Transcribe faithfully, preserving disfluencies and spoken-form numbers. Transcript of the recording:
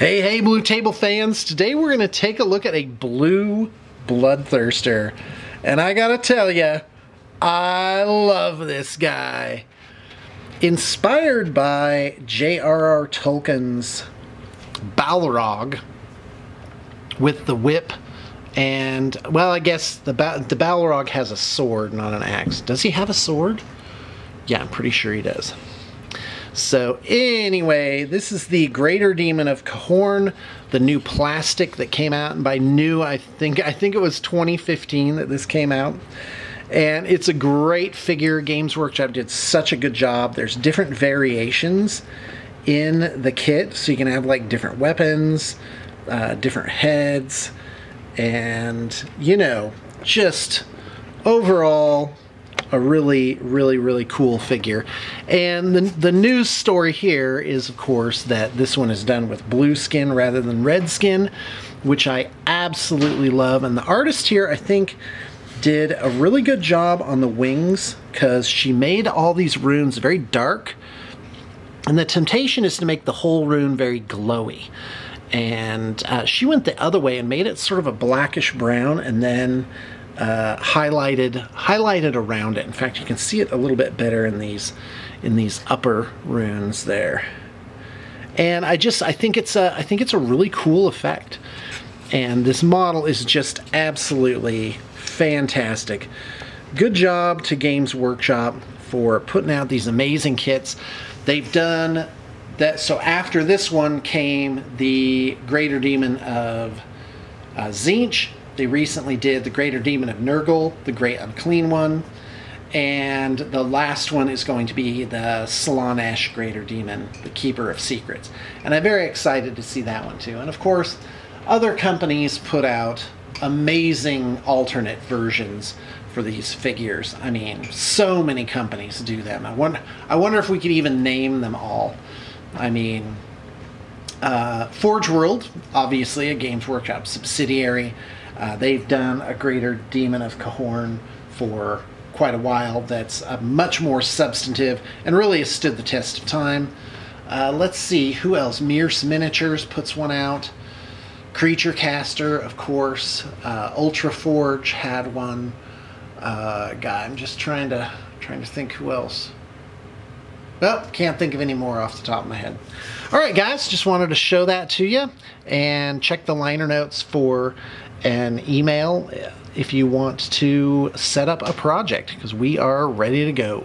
Hey, hey, Blue Table fans. Today we're going to take a look at a blue bloodthirster. And I gotta tell ya, I love this guy. Inspired by J R R Tolkien's Balrog with the whip and, well, I guess the, ba the Balrog has a sword, not an axe. Does he have a sword? Yeah, I'm pretty sure he does. So anyway, this is the Greater Demon of Khorne, the new plastic that came out, and by new I think I think it was twenty fifteen that this came out. And it's a great figure. Games Workshop did such a good job. There's different variations in the kit, so you can have like different weapons, uh, different heads, and you know, just overall a really, really, really cool figure. And the, the news story here is, of course, that this one is done with blue skin rather than red skin, which I absolutely love. And the artist here, I think, did a really good job on the wings, because she made all these runes very dark. And the temptation is to make the whole rune very glowy. And uh, she went the other way and made it sort of a blackish brown, and then Uh, highlighted, highlighted around it. In fact, you can see it a little bit better in these, in these upper runes there. And I just, I think it's a, I think it's a really cool effect. And this model is just absolutely fantastic. Good job to Games Workshop for putting out these amazing kits. They've done that. So after this one came the Greater Demon of uh, Tzeentch. They recently did the Greater Demon of Nurgle, the Great Unclean One, and the last one is going to be the Slaanesh Greater Demon, the Keeper of Secrets. And I'm very excited to see that one too. And of course, other companies put out amazing alternate versions for these figures. I mean, so many companies do them. I wonder, I wonder if we could even name them all. I mean, uh, Forge World, obviously a Games Workshop subsidiary. Uh, they've done a Greater Demon of Khorne for quite a while that's uh, much more substantive and really has stood the test of time. Uh, let's see, who else? Mirce Miniatures puts one out. Creature Caster, of course. Uh, Ultra Forge had one. Uh, guy, I'm just trying to, trying to think who else. Well, can't think of any more off the top of my head. All right, guys, just wanted to show that to you. And check the liner notes for an email if you want to set up a project, because we are ready to go.